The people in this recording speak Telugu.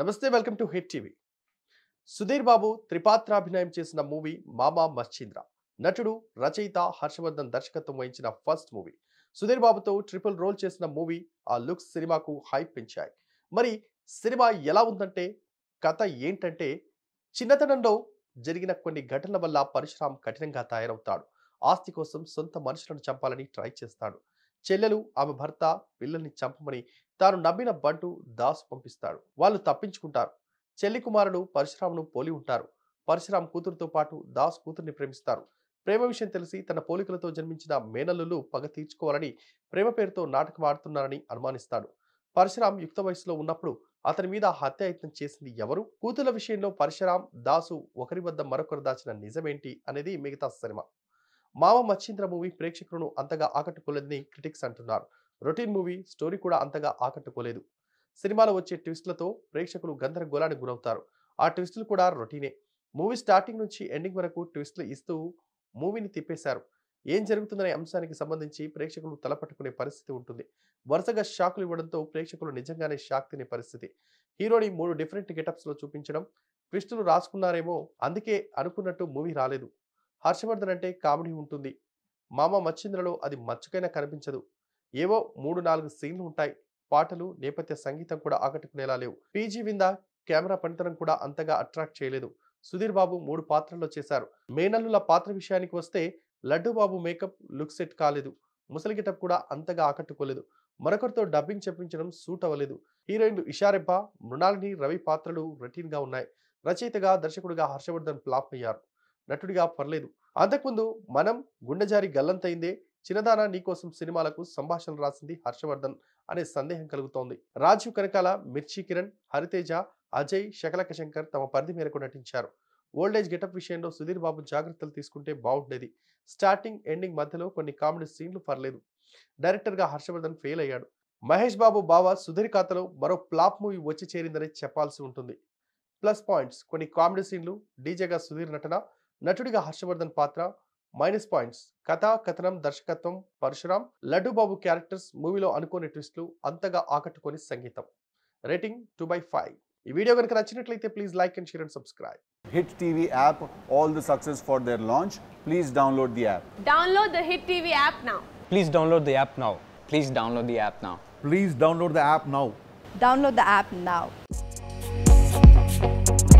Namaste, welcome to Hit TV. Sudheer Babu, Tripatra Abhinayam Chesina movie Mama Mascheendra. Natudu, Rachayita, Harshavardhan Darshakatvam Vahinchina first movie. Sudheer Babuto, triple role Chesina movie, a looks cinemaku hype pinchai. Mari, cinema yela undante, kata yentante, Chinatanando, Jerigina Kuni Gatana Vala Parishram Katinanga Tayarotadu. Asti kosam Santa Manishan Champalani try Chestadu. చెల్లెలు ఆమె భర్త పిల్లల్ని చంపమని తాను నమ్మిన బంటు దాస్ పంపిస్తాడు. వాళ్ళు తప్పించుకుంటారు. చెల్లి కుమారుడు పరిశ్రమను పోలి ఉంటారు. పరిశ్రమ కూతురుతో పాటు దాస్ కూతుర్ని ప్రేమిస్తారు. ప్రేమ విషయం తెలిసి తన పోలికలతో జన్మించిన మేనల్లులు పగ తీర్చుకోవాలని ప్రేమ పేరుతో నాటకం ఆడుతున్నారని అనుమానిస్తాడు. పరిశ్రమ యుక్త వయసులో ఉన్నప్పుడు అతని మీద హత్యాయత్నం చేసింది ఎవరు? కూతుల విషయంలో పరిశ్రమ దాసు ఒకరి వద్ద మరొకరు దాచిన నిజమేంటి అనేది మిగతా సినిమా. Mama Mascheendra movie ప్రేక్షకులను అంతగా ఆకట్టుకోలేదని క్రిటిక్స్ అంటున్నారు. రొటీన్ మూవీ స్టోరీ కూడా అంతగా ఆకట్టుకోలేదు. సినిమాలో వచ్చే ట్విస్ట్లతో ప్రేక్షకులు గందరగోళానికి గురవుతారు. ఆ ట్విస్టులు కూడా రొటీనే. మూవీ స్టార్టింగ్ నుంచి ఎండింగ్ వరకు ట్విస్ట్లు ఇస్తూ మూవీని తిప్పేశారు. ఏం జరుగుతుందనే అంశానికి సంబంధించి ప్రేక్షకులు తలపట్టుకునే పరిస్థితి ఉంటుంది. వరుసగా షాకులు ఇవ్వడంతో ప్రేక్షకులు నిజంగానే షాక్ తినే పరిస్థితి. హీరోని మూడు డిఫరెంట్ గెటప్స్లో చూపించడం, ట్విస్టులు రాసుకున్నారేమో అందుకే అనుకున్నట్టు మూవీ రాలేదు. హర్షవర్ధన్ అంటే కామెడీ ఉంటుంది. మామ మచ్చింద్రలో అది మచ్చుకైనా కనిపించదు. ఏవో 3-4 సీన్లు ఉంటాయి. పాటలు, నేపథ్య సంగీతం కూడా ఆకట్టుకునేలా లేవు. పీజీ వింద కెమెరా పనితనం కూడా అంతగా అట్రాక్ట్ చేయలేదు. సుధీర్ బాబు 3 పాత్రల్లో చేశారు. మేనల్లుల పాత్ర విషయానికి వస్తే Laddu Babu makeup look set కాలేదు. ముసలి గెటప్ కూడా అంతగా ఆకట్టుకోలేదు. మరొకరితో డబ్బింగ్ చెప్పించడం సూట్ అవ్వలేదు. హీరోయిన్లు ఇషారెబ్బ, మృణాలిని, రవి పాత్రలు రొటీన్గా ఉన్నాయి. రచయితగా, దర్శకుడిగా హర్షవర్ధన్ ఫ్లాప్ అయ్యారు. నటుడిగా పర్లేదు. అంతకుముందు మనం గుండెజారి గల్లంతైందే చిన్నదాన నీకోసం సినిమాలకు సంభాషణలు రాసింది హర్షవర్ధన్ అనే సందేహం కలుగుతోంది. రాజు కరకాల, మిర్చి కిరణ్, హరితేజ, అజయ్, శకలక శంకర్ తమ పరిధి మేరకు నటించారు. ఓల్డేజ్ గెటప్ విషయంలో సుధీర్ బాబు జాగ్రత్తలు తీసుకుంటే బాగుండేది. స్టార్టింగ్, ఎండింగ్ మధ్యలో కొన్ని కామెడీ సీన్లు పర్లేదు. డైరెక్టర్గా హర్షవర్ధన్ ఫెయిల్ అయ్యాడు. మహేష్ బాబు బావ సుధీర్ ఖాతాలో మరో ప్లాప్ మూవీ వచ్చి చేరిందని చెప్పాల్సి ఉంటుంది. ప్లస్ పాయింట్స్ కొన్ని కామెడీ సీన్లు, డీజేగా సుధీర్ నటన, నటుడిగా హర్షవర్ధన్ పాత్ర. మైనస్ పాయింట్స్ కథా కథనం, దర్శకత్వం, పరశురామ్, లడ్డూబాబు క్యారెక్టర్స్, మూవీలో అనుకోని ట్విస్టులు, అంతగా ఆకట్టుకొని సంగీతం. రేటింగ్ 2/5. ఈ వీడియో కనుక నచ్చినట్లయితే please like and share and subscribe. Hit TV app, all the success for their launch. Please download the app. Download the Hit TV app now. Please download the app now. Please download the app now. Please download the app now. Download the app now.